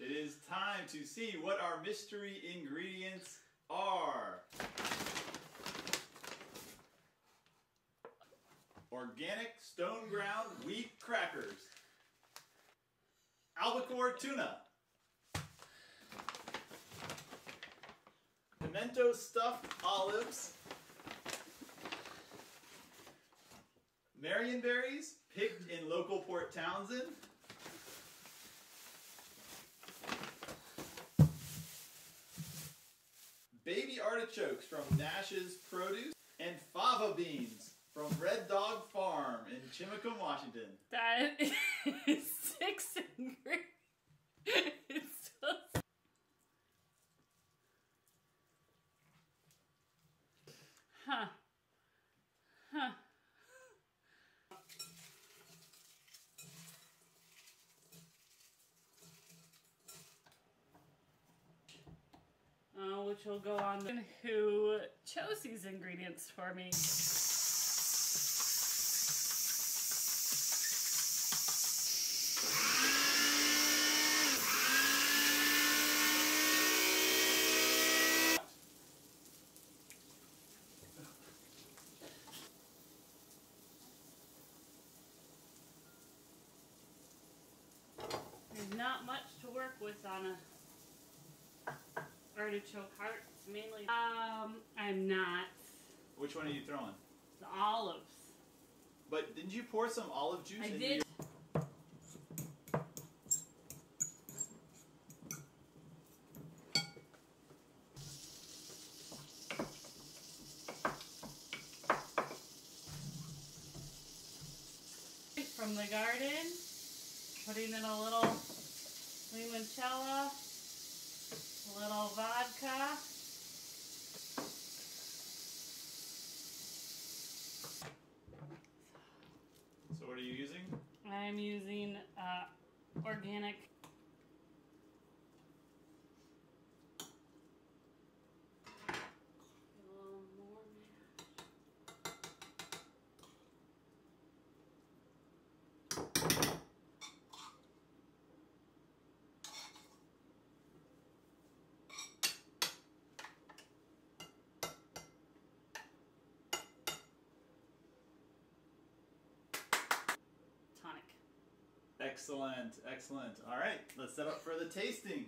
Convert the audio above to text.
It is time to see what our mystery ingredients are. Organic stone ground wheat crackers. Albacore tuna. Pimento stuffed olives. Marionberries picked in local Port Townsend. Baby artichokes from Nash's produce, and fava beans from Red Dog Farm in Chimicum, Washington. That is 6 ingredients. It's so sad. Huh. Huh. Which will go on the who chose these ingredients for me. There's not much to work with on a artichoke hearts, mainly. I'm not. Which one are you throwing? The olives. But didn't you pour some olive juice in? I did. From the garden, putting in a little limoncella. A little vodka. So what are you using? I'm using organic. A little more. Tonic. Excellent, excellent. All right, let's set up for the tasting.